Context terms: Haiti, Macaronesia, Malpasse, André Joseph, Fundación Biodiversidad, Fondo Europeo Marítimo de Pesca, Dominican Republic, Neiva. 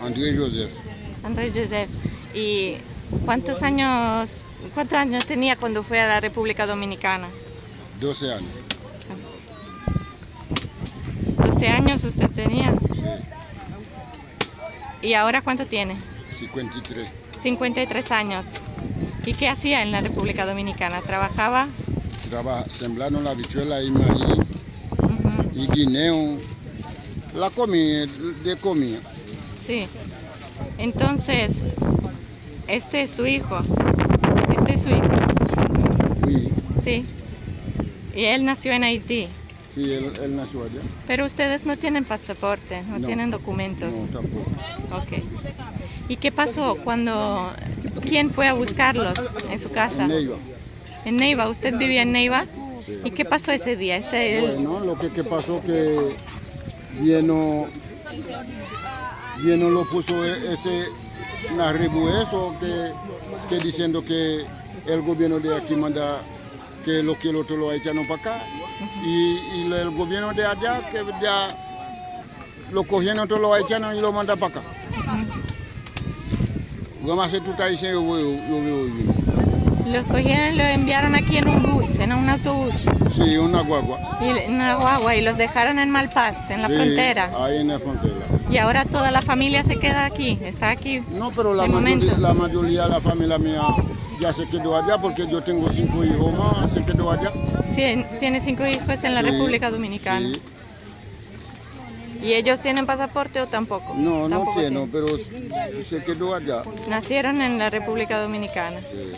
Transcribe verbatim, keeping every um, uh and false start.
André Joseph. André Joseph. ¿Y cuántos años, cuántos años tenía cuando fue a la República Dominicana? doce años. doce años usted tenía. Sí. ¿Y ahora cuánto tiene? cincuenta y tres. cincuenta y tres años. ¿Y qué hacía en la República Dominicana? ¿Trabajaba? Trabajaba sembrando la habichuela y maíz, uh-huh. y guineo, la comida, de comida. Sí. Entonces, este es su hijo. Este es su hijo. Sí. Sí. Y él nació en Haití. Sí, él, él nació allá. Pero ustedes no tienen pasaporte, no, no tienen documentos. No, tampoco. Ok. ¿Y qué pasó cuando... ¿Quién fue a buscarlos en su casa? En Neiva. ¿En Neiva? ¿Usted vivía en Neiva? Sí. ¿Y qué pasó ese día? Ese, el... Bueno, lo que, que pasó que lleno, lleno lo puso ese narribu eso que, que diciendo que el gobierno de aquí manda que lo que el otro lo echaron para acá, y, y el gobierno de allá que ya lo cogieron, otro lo echaron y lo manda para acá. Los cogieron y los enviaron aquí en un bus, en un autobús. Sí, una guagua. Y, una guagua, y los dejaron en Malpasse, en la sí, frontera. Ahí en la frontera. Y ahora toda la familia se queda aquí, está aquí. No, pero la, mayoría, la mayoría de la familia mía ya se quedó allá porque yo tengo cinco hijos más, se quedó allá. Sí, tiene cinco hijos en sí, la República Dominicana. Sí. ¿Y ellos tienen pasaporte o tampoco? No, tampoco no tienen, pero se quedó allá. Nacieron en la República Dominicana. Sí.